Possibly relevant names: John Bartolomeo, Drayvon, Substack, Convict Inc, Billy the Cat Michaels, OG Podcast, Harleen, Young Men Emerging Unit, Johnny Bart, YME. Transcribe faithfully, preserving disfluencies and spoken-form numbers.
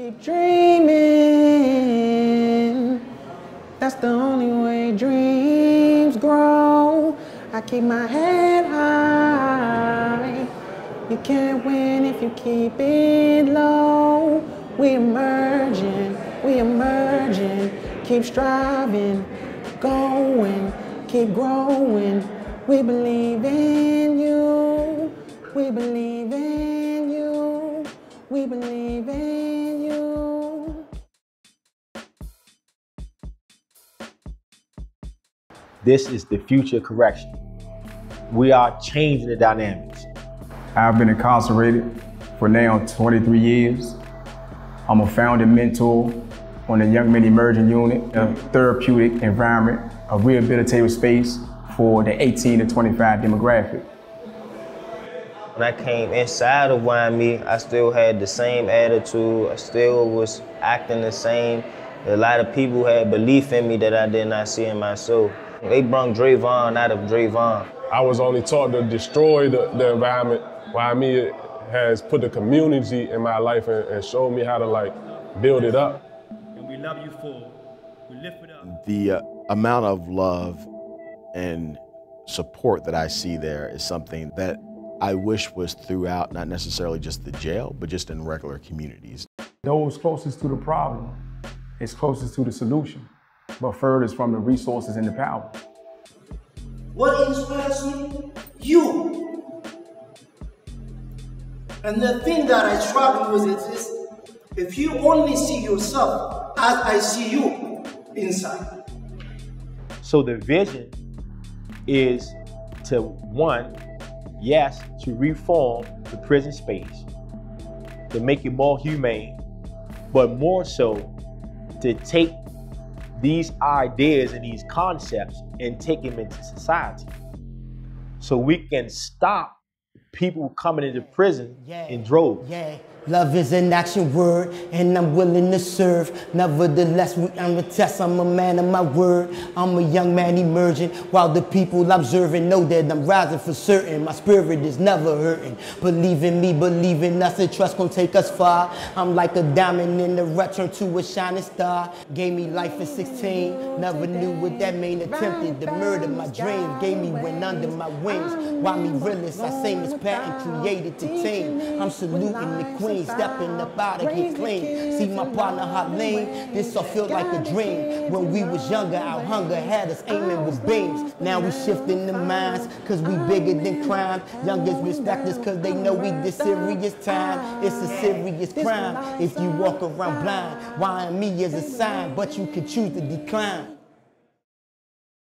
Keep dreaming, that's the only way dreams grow. I keep my head high, you can't win if you keep it low. We emerging, we emerging, keep striving, going, keep growing. We believe in you, we believe in you, we believe in you. This is the future correction. We are changing the dynamics. I've been incarcerated for now twenty-three years. I'm a founding mentor on the Young Men Emerging Unit, a therapeutic environment, a rehabilitative space for the eighteen to twenty-five demographic. When I came inside of Y M E, I still had the same attitude. I still was acting the same. A lot of people had belief in me that I did not see in myself. They brung Drayvon out of Drayvon. I was only taught to destroy the, the environment. Y M E has put the community in my life and, and showed me how to like build it up. And we love you for, we lift it up. The uh, amount of love and support that I see there is something that I wish was throughout, not necessarily just the jail, but just in regular communities. Those closest to the problem is closest to the solution, but furthest from the resources and the power. What inspires me? You. And the thing that I struggle with is this: if you only see yourself as I see you inside. So the vision is to, one, yes, to reform the prison space, to make it more humane, but more so to take these ideas and these concepts and take them into society, so we can stop people coming into prison yeah, in droves. Yeah, love is an action word, and I'm willing to serve. Nevertheless, we under test. I'm a man of my word. I'm a young man emerging, while the people observing know that I'm rising for certain. My spirit is never hurting. Believe in me, believe in us, and trust gon' take us far. I'm like a diamond in the rough, turned to a shining star. Gave me life at sixteen, never knew what that meant. Attempted to murder my dreams, gave me wind under my wings. While me realist, I same as patent created to tame. I'm saluting the queen, stepping up out of here clean. See my partner Harleen, this all feel like a dream. When we was younger, our hunger had us aiming with beams. Now we shifting the minds, cause we bigger than crime. Youngest respect us, cause they know we this serious time. It's a serious crime if you walk around blind. Y M E is a sign, but you can choose to decline.